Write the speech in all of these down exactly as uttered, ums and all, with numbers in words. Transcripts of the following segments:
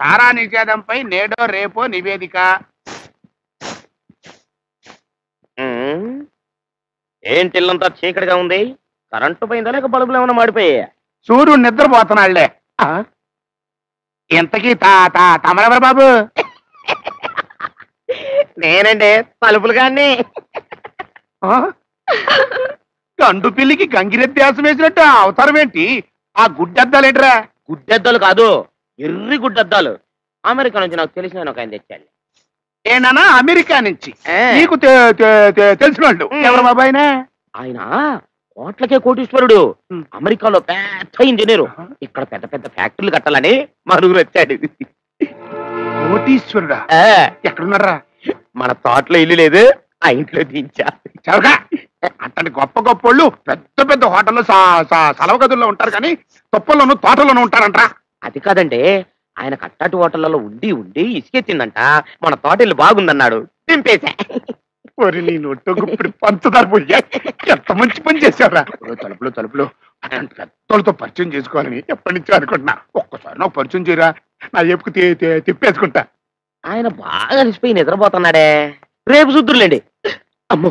సారా నిషేధంపై నేడో రేపో నివేదిక. ఏంటిల్లంతా చీకటిగా ఉంది, కరెంటు పోయిందా లేక బల్బులు ఏమైనా మాడిపోయా? సూర్యుడు నిద్రపోతున్నాళ్లే. ఎంతకీ తమరెవరు బాబు? నేనండి తలుపులు కాని. గండు పిల్లికి గంగిరెద్దేశం వేసినట్టు అవతారం ఏంటి? ఆ గుడ్డద్దాలు ఏంటరా? గుడ్డెద్దలు కాదు, ఎర్రి గుడ్డద్దాలు. అమెరికా నుంచి నాకు తెలిసిన ఒక ఆయన తెచ్చాను. ఏనా అమెరికా నుంచి నీకు తెలిసిన వాళ్ళు ఎవరు బాబు? ఆయన ఆయన కోట్లకే కోటీశ్వరుడు, అమెరికాలో పెద్ద ఇంజనీరు. ఇక్కడ పెద్ద పెద్ద ఫ్యాక్టరీలు కట్టాలని మా నూరు వచ్చాడు. కోటీశ్వరుడా? ఎక్కడున్నారా? మన తోటలో ఇల్లు లేదు, ఆ ఇంట్లో దించా. అట్లాంటి గొప్ప గొప్ప వాళ్ళు పెద్ద పెద్ద హోటల్లో సెలవు గదుల్లో ఉంటారు, కానీ తొప్పల్లోనూ తోటల్లోనూ ఉంటారంట. అది కాదండి, ఆయన కట్టాటి హోటళ్లలో ఉండి ఉండి ఇసుకెచ్చిందంట. మన తోటలు బాగుందన్నాడు, దింపేశా. పంచదారు పోయా, ఎంత మంచి పని చేశారా. తలుపులు తలుపులు అలాంటి పెద్దలతో పరిచయం చేసుకోవాలని ఎప్పటి నుంచో అనుకుంటున్నా. ఒక్కసారి నాకు పరిచయం చేయరా, నా ఎప్పుకు తిప్పేసుకుంటా. ఆయన బాగా అలిసిపోయి నిద్రపోతున్నాడే, రేపు శుద్ధులేండి. అమ్మో,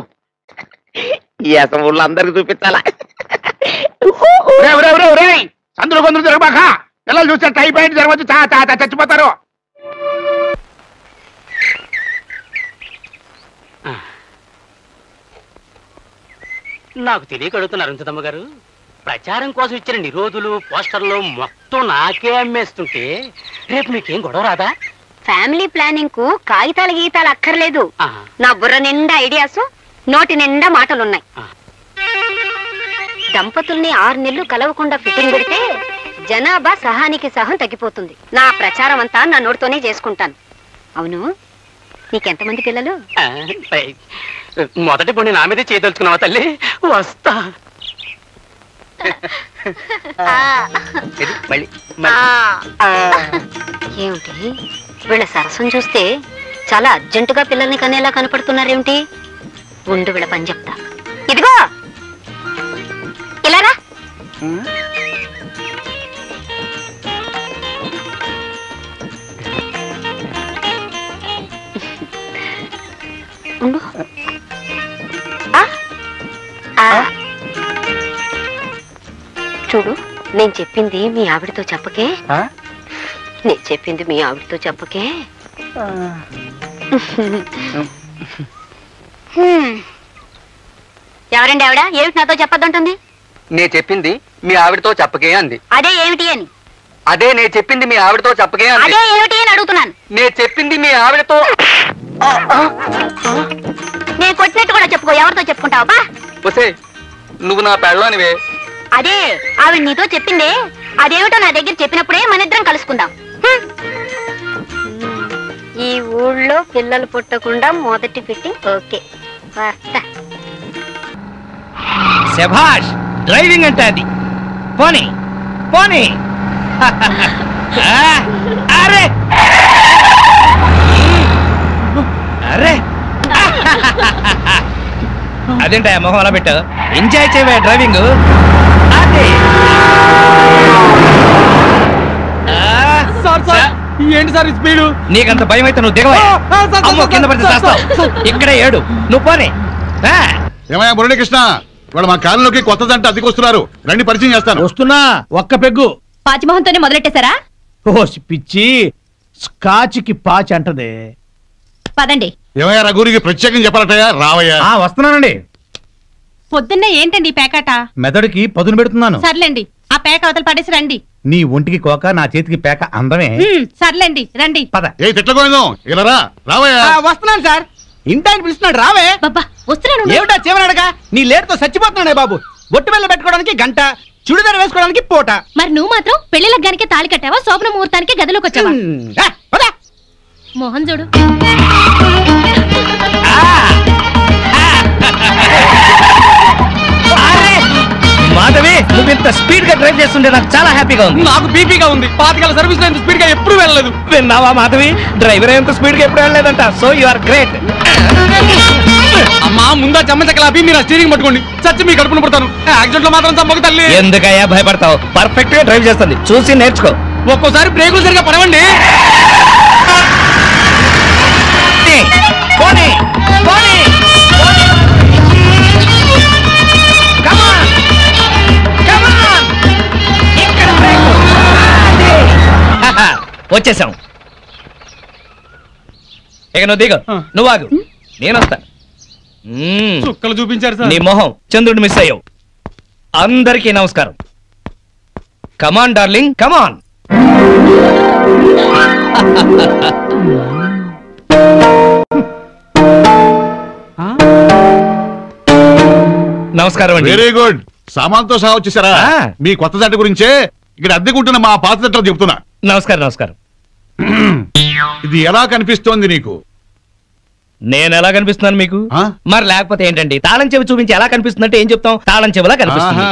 ఈ అసలు ఊళ్ళో అందరికి చూపించాలా. సందులు కొందరు జరగబాక, పిల్లలు చూస్తే టైఫాయిడ్ జరగవచ్చు, చచ్చిపోతారు. నాకు తెలియక అడుగుతున్నారు అరుంధతమ్మ గారు, ప్రచారం కోసం ఇచ్చిన నిరోధులు పోస్టర్లు మొత్తం నాకే అమ్మేస్తుంటే రేపు మీకేం గొడవ రాదా? ఫ్యామిలీ ప్లానింగ్ కు కాగితాల గీతాలు అక్కర్లేదు, నా బుర్ర నిండా ఐడియాస్, నోటి నిండా మాటలున్నాయి. దంపతుల్ని ఆరు నెలలు కలవకుండా ఫిట్టింగ్ పెడితే జనాభా సహానికి సహం తగ్గిపోతుంది. నా ప్రచారం అంతా నా నోటితోనే చేసుకుంటాను. అవును, నీకెంతమంది పిల్లలు? మొదటి పొండి నా మీదే చేయదలుచుకున్నావా తల్లి? వస్తా. ఏమిటి వీళ్ళ సరసం చూస్తే చాలా అర్జెంటుగా పిల్లల్ని కనేలా కనపడుతున్నారేమిటి? ఉండు వీళ్ళ పని చెప్తా. ఇదిగో ఇలారా. చూడు, నేను చెప్పింది మీ ఆవిడతో చెప్పకే. నేను చెప్పింది మీ ఆవిడతో చెప్పకే. ఎవరండి ఆవిడ? ఏమిటి నాతో చెప్పద్దంటుంది? నేను చెప్పింది మీ ఆవిడతో చెప్పకే అంది. అదే ఏమిటి అని? అదే నేను చెప్పింది మీ ఆవిడతో చెప్పకే అంది. అదే ఏమిటి అని అడుగుతున్నాను. నేను చెప్పింది మీ ఆవిడతో. నేను కొట్టినట్టు కూడా చెప్పుకో, ఎవరితో చెప్పుకుంటావా? వసే, నువ్వు నా పెళ్ళానివే. అదే ఆవిడ నీతో చెప్పిందే, అదేమిటో నా దగ్గర చెప్పినప్పుడే మన ఇద్దరం కలుసుకుందాం. ఈ ఊళ్ళో పిల్లలు పుట్టకుండా మొదటి పెట్టి ఓకే. శభాష్, డ్రైవింగ్ అంటే అది. పోనీ పోనీ. అరే అరే, అదేంట మొహం అలా పెట్టావు? ఎంజాయ్ చేయవా డ్రైవింగ్? అదే ఏంటి సార్ స్పీడు? నీకంత భయం అయితే నువ్వు దిగవా, కింద పడితే చేస్తావు. ఇక్కడే ఏడు, నువ్వు పోనీ. ఏమయ్యా మురళీకృష్ణ, వాడు మా కాలంలోకి కొత్తదంటే అద్దెకి వస్తున్నారు, రండి పరిచయం చేస్తాను. వస్తున్నా, ఒక్క పెగ్గు. పాచిమోహన్తోనే మొదలెట్టేశారా? ఓసి పిచ్చి, స్కాచ్కి పాచి అంటదే. పదండి. ఏమయ్యా రఘురికి ప్రత్యేకం చెప్పాలటయ్యా, రావయ్యా. వస్తున్నానండి. పొద్దున్నే ఏంటండి పేకాట? మెదడుకి పదును పెడుతున్నాను. సర్లేండి, ఆ పేక అవతల పడేసి రండి. నీ ఒంటికి కోక, నా చేతికి పేక అందమే. సర్లేండి రండి. వస్తున్నాను సార్. ఇంటాయన పిలుస్తున్నాడు, రావే. బాబా వస్తున్నాను. ఏమిటా చివరడగా? నీ లేటుతో చచ్చిపోతున్నాడే బాబు. బొట్టు వెళ్ళ పెట్టుకోవడానికి గంట, చుడిదారు వేసుకోవడానికి పూట. మరి నువ్వు మాత్రం పెళ్లి లగ్గానికి తాళి కట్టావా, శోభన ముహూర్తానికి గదిలోకి వచ్చావా? మోహన్ చూడు. మాధవి, నువ్వు ఇంత స్పీడ్ గా డ్రైవ్ చేస్తుంటే నాకు చాలా హ్యాపీగా ఉంది. నాకు బీపీగా ఉంది. పాతకాల సర్వీస్ లో ఇంత స్పీడ్ గా ఎప్పుడు వెళ్ళలేదు. విన్నావా మాధవి, డ్రైవర్ ఎంత స్పీడ్ గా ఎప్పుడు వెళ్ళలేదంట. So you are great. అమ్మా मुंदा चम्मच कलापी मेरा स्टीरिंग पट्टुकोंडी सच्ची मी कड़पुन पड़तानु एक्सीडेंट लो मात्रम चंपक तल्ली ఎందుకయ్యా భయపడతావు పర్ఫెక్ట్ గా డ్రైవ్ చేస్తుంది చూసి నేర్చుకో ఒక్కోసారి బ్రేకులు సరిగా పడవండి పోనీ పోనీ కమ్ ఆన్ కమ్ ఆన్ ఇక్కడ బ్రేక్ వచ్చేసాం ఏకనో దిగు నువ్వు ఆగు నేను వస్తాను చుక్కలు చూపించారు సార్ నీ మొహం చంద్రుడు మిస్ అయ్యావు అందరికీ నమస్కారం కమాన్ డార్లింగ్ కమాన్ నమస్కారం అండి వెరీ గుడ్ సామాన్తో సహా వచ్చేసారా మీ కొత్త జట్టు గురించి ఇక్కడ అద్దెకుంటున్న మా పాత జట్టు చెప్తున్నా నమస్కారం నమస్కారం ఇది ఎలా కనిపిస్తోంది నీకు నేను ఎలా కనిపిస్తున్నాను మీకు మరి లేకపోతే ఏంటండి తాళం చెవి చూపించి ఎలా కనిపిస్తుందంటే ఏం చెప్తాం తాళం చెవిలా కనిపిస్తుంది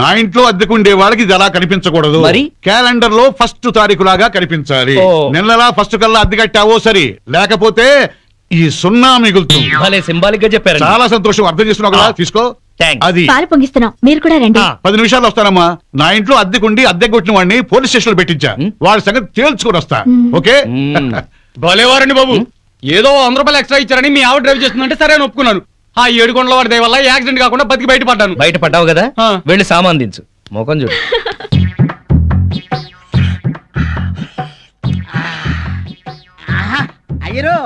నా ఇంట్లో అద్దెకుండే వాళ్ళకి ఇది ఎలా కనిపించకూడదు మరి క్యాలెండర్ లో ఫస్ట్ తారీఖు లాగా కనిపించాలి నెలలా ఫస్ట్ కల్లా అద్దె కట్టావో సరే లేకపోతే ఈ సున్నా మిగులుతుంది భలే సింబాలిక్ గా చెప్పారు చాలా సంతోషం అర్థం చేసుకున్నావు కదా తీసుకో అది పాలు పొంగిస్తున్నాం మీరు కూడా రండి పది నిమిషాలు వస్తానమ్మా నా ఇంట్లో అద్దెకుండి అద్దె కొట్టిన వాడిని పోలీస్ స్టేషన్ లో పెట్టించా వాళ్ళ సంగతి తేల్చుకొని వస్తా ఓకే భలేవారండి బాబు ఏదో వంద రూపాయలు ఎక్స్ట్రా ఇచ్చారని మీ ఆవిడ డ్రైవ్ చేస్తుందంటే సరే అని ఒప్పుకున్నాను ఆ ఏడుకొండల వాడి దయ వల్ల యాక్సిడెంట్ కాకుండా బతికి బయటపడ్డాను బయటపడ్డావు కదా వెళ్ళి సామాన్ దించు మోకం చూడు అయ్యరు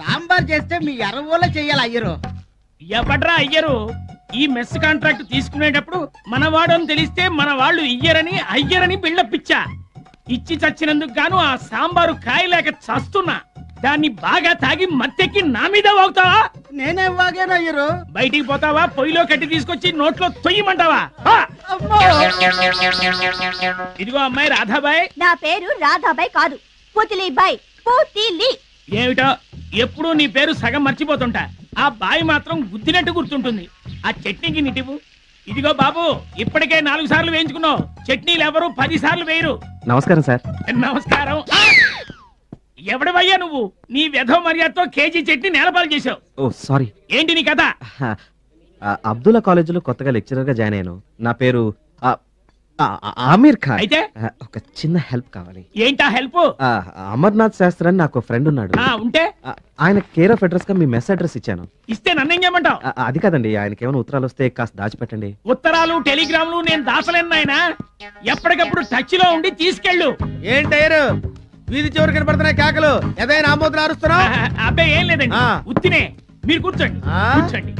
సాంబార్ చేస్తే మీ ఎర్రవోళ్ళ చెయ్యాలి అయ్యరు ఎవడ్రా అయ్యరు ఈ మెస్ కాంట్రాక్ట్ తీసుకునేటప్పుడు మన వాడని తెలిస్తే మన వాళ్ళు ఇయ్యరని అయ్యరని బిల్డప్ ఇచ్చా ఇచ్చి చచ్చినందుకు గాను ఆ సాంబారు కాయలేక చస్తున్నా దాన్ని బాగా తాగి మత్తెక్కి నా మీద వాగుతావా నేనే వాగేనా అయ్యరు బయటికి పోతావా పొయ్యిలో కట్టి తీసుకొచ్చి నోట్లో తొయ్యమంటావా ఇదిగో అమ్మాయి రాధాబాయ్ నా పేరు రాధాబాయ్ కాదు పోతిలిబాయ్ పోతిలి ఏమిటో ఎప్పుడు నీ పేరు సగం మర్చిపోతుంటా ఆ బాయ్ మాత్రం గుద్దినట్టు గుర్తుంటుంది ఆ చట్నీకి నిటివు ఇదిగో బాబు ఇప్పటికే నాలుగు సార్లు వేయించుకున్నావు చట్నీలు ఎవరు పది సార్లు వేయరు నమస్కారం సార్ నమస్కారం ఎవడవయ్యా నువ్వు నీ వ్యధో మర్యాదతో కేజీ చట్నీ నేలపాలు చేసావు ఓ సారీ ఏంటి నీ కథ అబ్దుల్లా కాలేజీలో కొత్తగా లెక్చరర్ గా జాయిన్ అయ్యాను నా పేరు ఆమీర్ ఖాన్ అయితే ఒక చిన్న హెల్ప్ కావాలి ఏంటా హెల్ప్ అమర్నాథ్ శాస్త్రి అని నాకు ఫ్రెండ్ ఉన్నాడు ఉంటే ఆయన కేర్ ఆఫ్ అడ్రస్ గా మీ మెస్ అడ్రస్ ఇచ్చాను ఇస్తే నన్ను ఏం చేయమంటావు అది కాదండి ఆయనకి ఏమైనా ఉత్తరాలు వస్తే కాస్త దాచిపెట్టండి ఉత్తరాలు టెలిగ్రామ్లు నేను దాచలేను ఆయన ఎప్పటికప్పుడు టచ్ లో ఉండి తీసుకెళ్ళు ఏంటయ్యారు వీధి చివరి కనపడుతున్నాయి కేకలు ఏదైనా ఆమోదం అరుస్తున్నావు అబ్బాయి ఏం లేదండి ఉత్తినే మీరు కూర్చోండి కూర్చోండి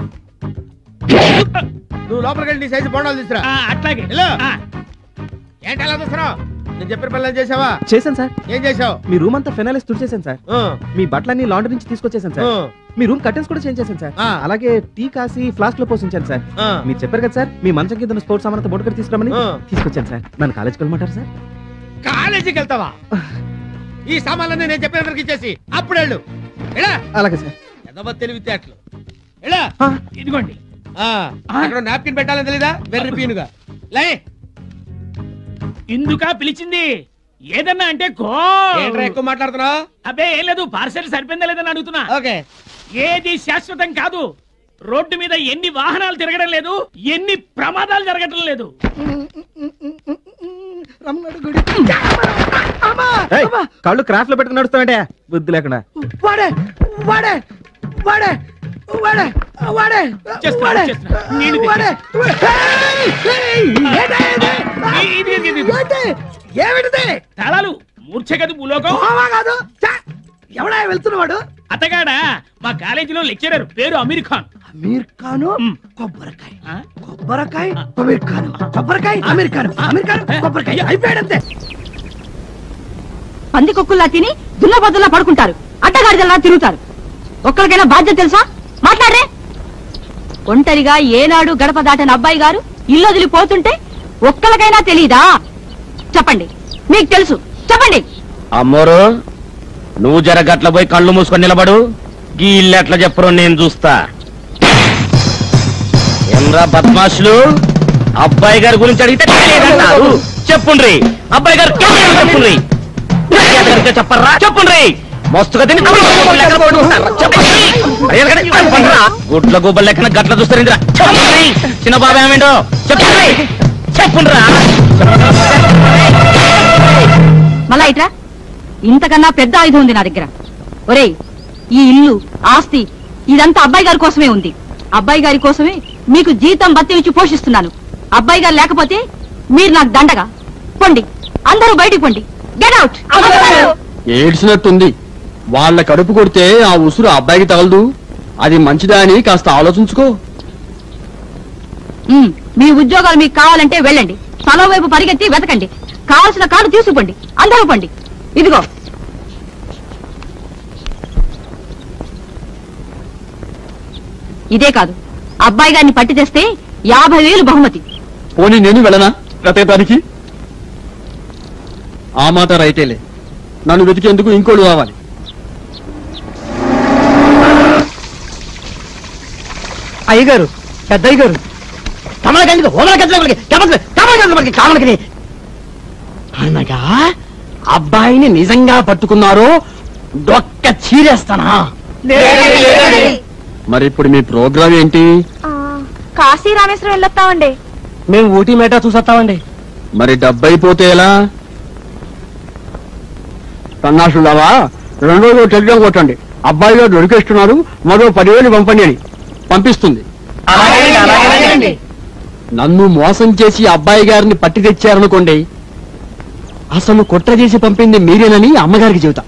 నువ్వు లోపలికి వెళ్ళి సైజు బోండాలు తీసుకురా అట్లాగే ఏంటి అలా చూస్తున్నావు నేను చెప్పిన పనులు చేసావా చేశాను సార్ ఏం చేసావు మీ రూమ్ అంతా ఫెనాలిస్ తుడిచేసాను సార్ మీ బట్టలన్నీ లాండరీ నుంచి తీసుకొచ్చేసాను సార్ మీ రూమ్ కర్టెన్స్ కూడా చేంజ్ చేశాను సార్ అలాగే టీ కాసి ఫ్లాస్క్ లో పోసించాను సార్ మీరు చెప్పారు కదా సార్ మీ మంచం కింద స్పోర్ట్స్ సామాన్ బోర్డు కట్టి తీసుకురామని తీసుకొచ్చాను సార్ నన్ను కాలేజీకి వెళ్ళమంటారు సార్ కాలేజీకి వెళ్తావా ఈ సామాన్లన్నీ నేను చెప్పినందుకు ఇచ్చేసి అప్పుడు వెళ్ళు అలాగే సార్ ఎదవ తెలివితేటలు ఇదిగోండి నాప్కిన్ పెట్టాలని తెలీదా వెర్రి పీనుగా లే ఇందుక పిలిచింది ఏదన్నా అంటే ఎక్కువ మాట్లాడుతున్నావు అబ్బే ఏం లేదు పార్సల్ సరిపోయిందా లేదని అడుగుతున్నా ఓకే ఏది శాశ్వతం కాదు రోడ్డు మీద ఎన్ని వాహనాలు తిరగడం లేదు ఎన్ని ప్రమాదాలు జరగడం లేదు కళ్ళు క్రాఫ్ లో పెట్టుకుని నడుస్తామంటే బుద్ధి లేకుండా తలాలు మూర్ఛగదు భూలోకం కాదు ఎవడా వెళ్తున్నవాడు అతగాడా మా కాలేజీలో లెక్చరర్ పేరు అమీర్ ఖాన్ అమీర్ ఖాను కొబ్బరికాయ కొబ్బరికాయ అమీర్ ఖాను కొబ్బరికాయ అమీర్ ఖాను అమీర్ ఖాను కొబ్బరికాయ అయిపోయాడంతే పందికొక్కుల్లా తిని దున్నబద్దుల్లా పడుకుంటారు అడ్డగాడిదల్లా తిరుగుతారు ఒక్కరికైనా బాధ్యత తెలుసా మాట్లాడరే ఒంటరిగా ఏనాడు గడప దాటని అబ్బాయి గారు ఇల్లు వదిలి పోతుంటే ఒక్కరికైనా తెలీదా చెప్పండి మీకు తెలుసు చెప్పండి అమ్మోరు నువ్వు జరగట్ల పోయి కళ్ళు మూసుకొని నిలబడు గీ ఇల్లు ఎట్లా చెప్పరు నేను చూస్తా ఎంరా బద్మాషులు అబ్బాయి గారి గురించి అడిగితే తెలియదన్నారు చెప్పుండ్రి అబ్బాయి గారు చెప్పుండ్రి చెప్పరా చెప్పుండ్రి గుడ్ల గుబ్బలు లెక్కన గట్ల చూస్తారింద్రా చిన్న బాబా ఏమేంటో చెప్పుండ్రా మళ్ళా ఇట్రా. ఇంతకన్నా పెద్ద ఆయుధం ఉంది నా దగ్గర. ఒరే, ఈ ఇల్లు ఆస్తి ఇదంతా అబ్బాయి గారి కోసమే ఉంది. అబ్బాయి గారి కోసమే మీకు జీతం బత్తి ఇచ్చి పోషిస్తున్నాను. అబ్బాయి గారు లేకపోతే మీరు నాకు దండగా. పొండి, అందరూ బయటికి పొండి. Get out. ఏడ్చినట్టుంది. వాళ్ళ కడుపు కొడితే ఆ ఉసురు అబ్బాయికి తగలదు. అది మంచిదా అని కాస్త ఆలోచించుకో. మీ ఉద్యోగాలు మీకు కావాలంటే వెళ్ళండి, తలో వైపు పరిగెత్తి వెతకండి, కావలసిన కాళ్ళు తీసుకోండి, అందరూ పండి. ఇదిగో ఇదే కాదు, అబ్బాయి గారిని పట్టి తెస్తే యాభై వేలు బహుమతి. పోనీ నేను వెళ్ళనా? రతేదానికి ఆ మాట రైతేలే, నన్ను వెతికేందుకు ఇంకోళ్ళు కావాలి. అయ్యగారు, పెద్దయ్య గారు, తమలకెందుకు ఓమల గంటలకి తమల గంటలకి కామలకి అనగా అబ్బాయిని నిజంగా పట్టుకున్నారో డొక్క చీరేస్తానా? మరి ఇప్పుడు మీ ప్రోగ్రామ్ ఏంటి? కాశీ రామేశ్వరం వెళ్ళొస్తామండి. మేము ఊటీ మేటా చూసేస్తామండి. మరి డబ్బు అయిపోతే ఎలా? సన్నాసులావా, రెండు రోజులు టెలిగ్రామ్ కొట్టండి, అబ్బాయిలో దొరికేస్తున్నారు, మరో పదివేలు పంపండి అని. పంపిస్తుంది. నన్ను మోసం చేసి అబ్బాయి గారిని పట్టి తెచ్చారనుకోండి, అసలు కుట్ర చేసి పంపింది మీరేనని అమ్మగారికి చెబుతా.